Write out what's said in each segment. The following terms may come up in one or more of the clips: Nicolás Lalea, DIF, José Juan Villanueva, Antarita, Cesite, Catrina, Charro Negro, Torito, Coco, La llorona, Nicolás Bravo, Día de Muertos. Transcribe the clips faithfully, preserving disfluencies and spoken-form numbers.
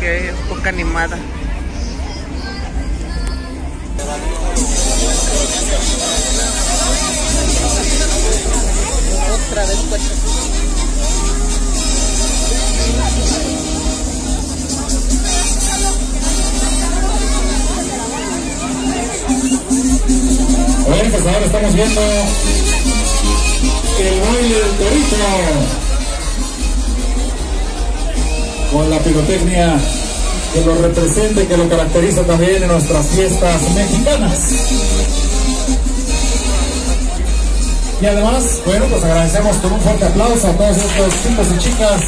que es poca animada. Otra vez cuesta. Bueno, pues ahora estamos viendo el baile del Torito con la pirotecnia que lo representa y que lo caracteriza también en nuestras fiestas mexicanas. Y además, bueno, pues agradecemos con un fuerte aplauso a todos estos chicos y chicas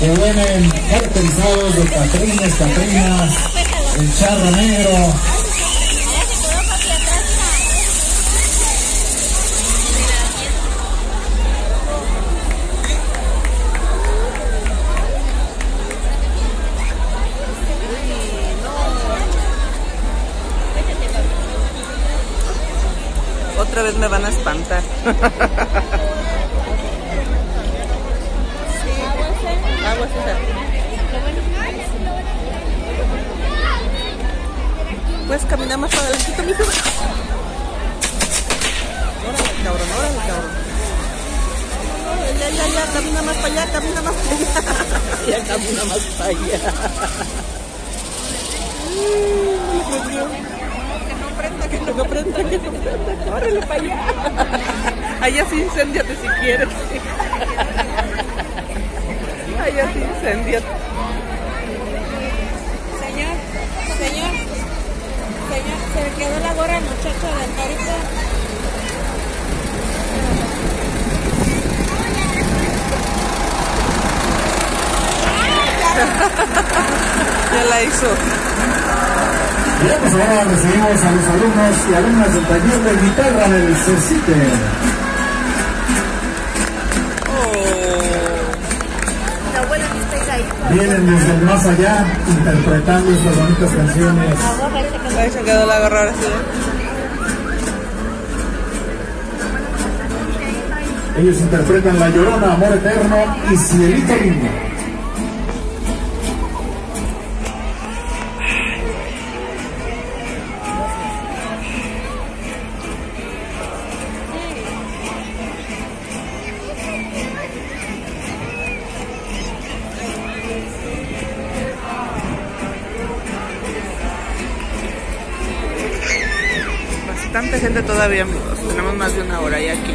que vienen caracterizados de Catrines, Catrinas, el Charro Negro. Otra vez me van a espantar. Pues camina más adelantito, mijo. Órale, cabrón, órale, cabrón. Ya, ya, ya, camina más para allá, camina más para allá. Ya camina más para allá. Dios mío. Que no prenda, que no prenda, córrele para allá. Allá sí incendiate si quieres. Allá sí incendiate. Señor, señor, señor, se le quedó la gorra al muchacho de Antarita. Ya la hizo. Bien, pues ahora recibimos a los alumnos y alumnas del taller de guitarra del Cesite. Vienen desde el más allá interpretando estas bonitas canciones. Ahí se quedó la gorra, sí. Ellos interpretan La Llorona, Amor Eterno y Cielito Lindo. Tanta gente todavía, amigos. Tenemos más de una hora ya aquí.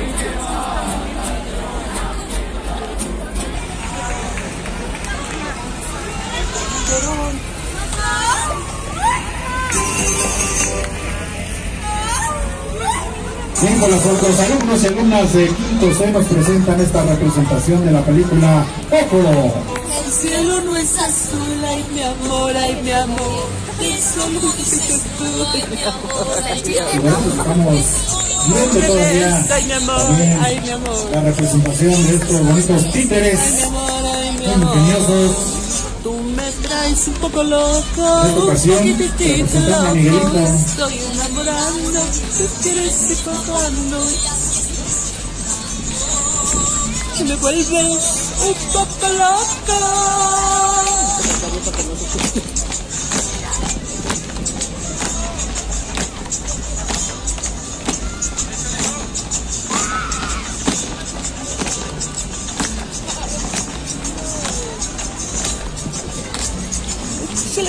Bien, con los otros alumnos y alumnas de quinto C nos presentan esta representación de la película Coco. El cielo no es azul, ay mi amor, ay mi amor. Y bueno, pues estamos viendo todavía también la representación de estos bonitos títeres ingeniosos. En esta ocasión se representan a Miguelito. Que me vuelves un poco loco.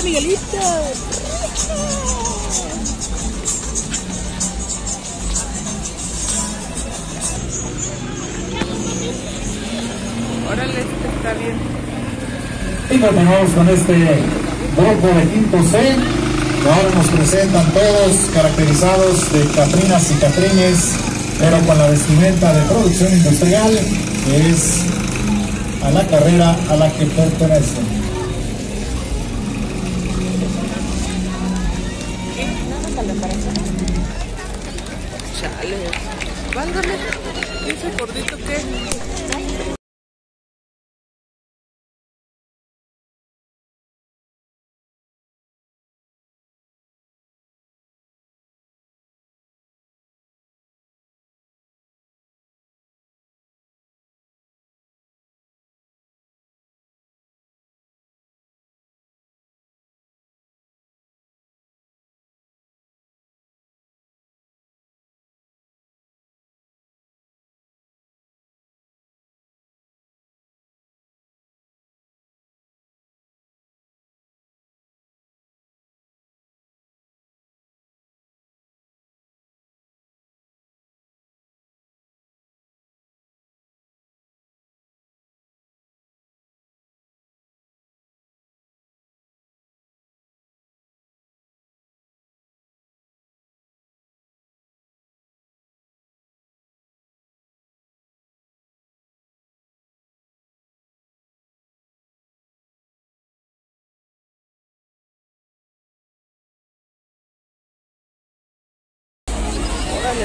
Miguelito. Órale, está bien. Y continuamos con este grupo de quinto C. Ahora nos presentan todos caracterizados de Catrinas y Catrines, pero con la vestimenta de producción industrial, que es a la carrera a la que pertenecen. Válgame, ese gordito que...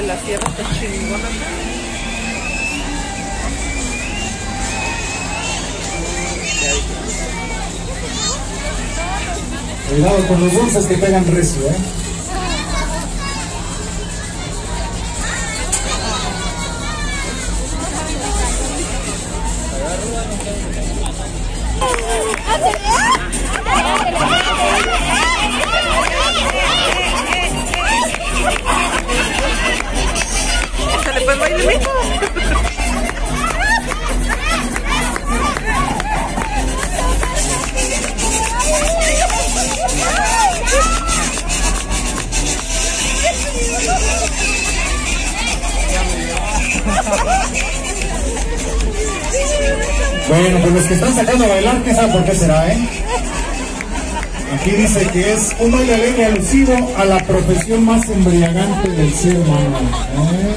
la sierra está chingona. Cuidado con los bolsas que pegan recio, ¿eh? Bueno, pues los que están sacando a bailar, ¿qué saben por qué será, eh? Aquí dice que es un baile alegre alusivo a la profesión más embriagante del ser humano. ¿Eh?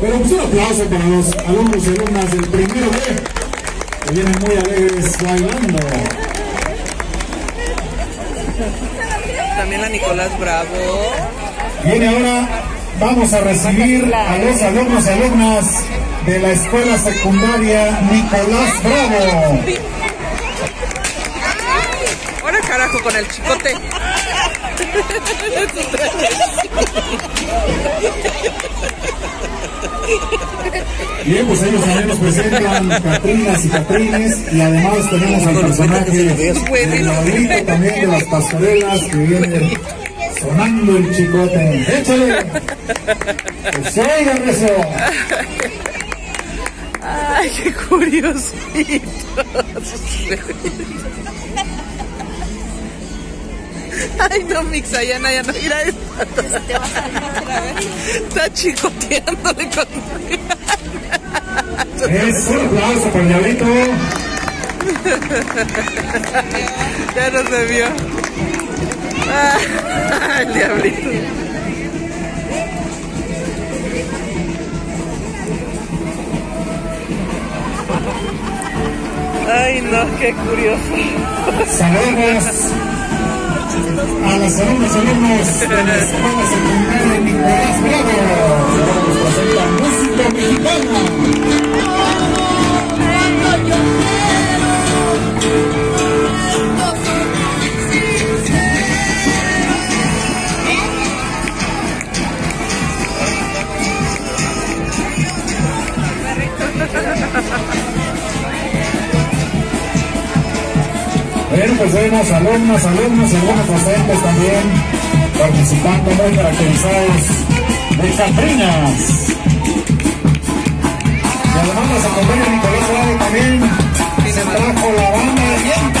Bueno, pues un aplauso para los alumnos y alumnas del primero B, que vienen muy alegres bailando. También la Nicolás Bravo. Viene ahora, vamos a recibir a los alumnos y alumnas de la escuela secundaria Nicolás Bravo. Ahora carajo con el chicote. Bien, pues ellos también nos presentan Catrinas y Catrines, y además tenemos al personaje del ladrito también de las pastorelas que viene sonando el chicote. ¡Échale! ¡Que se oiga eso! ¡Ay, qué curiositos! ¡Ay, no, Mixayana, ya no! ¡Mira esto! Está chicoteándole con... ¡Es un aplauso para el diablito! Ya no se vio. ¡Ay, el diablito! Ay, no, qué curioso. Saludos a los alumnos y alumnos de la escuela secundaria de Nicolás Bravo. Nos presenta música mexicana. Bueno, pues vemos alumnos, alumnos y algunos docentes también participando, muy caracterizados de Catrinas. Y además nos acompaña Nicolás Lalea también, se trajo la banda de viento.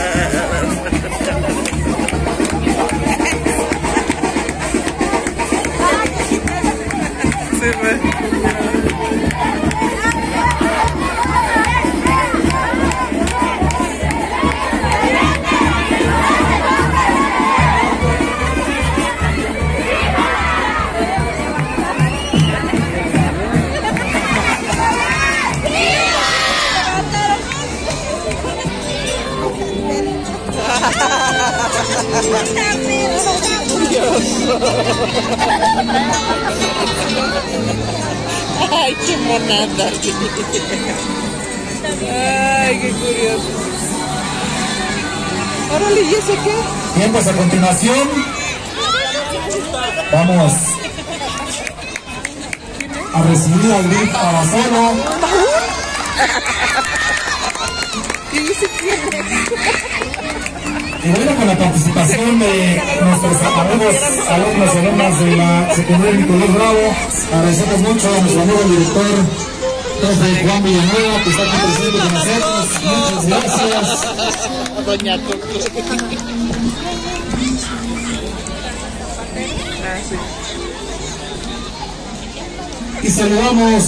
Ay, qué monada. Ay, qué curioso. Órale, ¿y ese qué? Bien, pues a continuación vamos a recibir al D I F Abasolo. Y bueno, con la participación de nuestros amigos, alumnos y alumnas de la secundaria Nicolás Bravo, agradecemos mucho a nuestro amigo director José Juan Villanueva, que está aquí presente con nosotros. Muchas gracias. Doña Coco. Y saludamos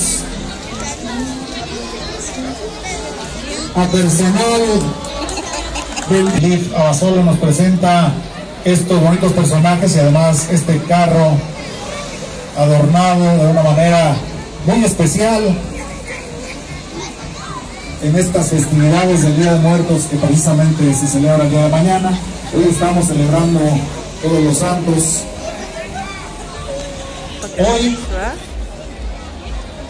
a personal del D I F Abasolo, nos presenta estos bonitos personajes y además este carro adornado de una manera muy especial en estas festividades del Día de Muertos, que precisamente se celebra el día de mañana. Hoy estamos celebrando todos los santos. Hoy,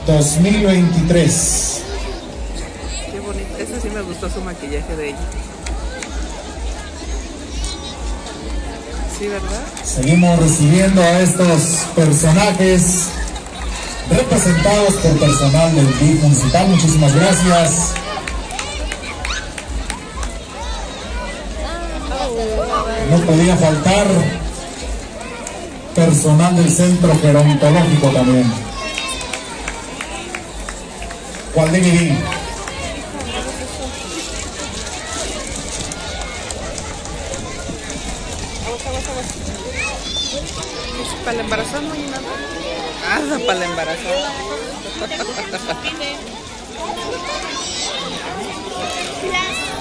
dos mil veintitrés. Qué bonito. Este sí me gustó su maquillaje de ella. Sí, ¿verdad? Seguimos recibiendo a estos personajes representados por personal del D I F municipal. Muchísimas gracias. No podía faltar personal del centro gerontológico también. ¿Cuál de vivir? ¿Para el embarazo no hay nada? Ah, para el embarazo. Gracias.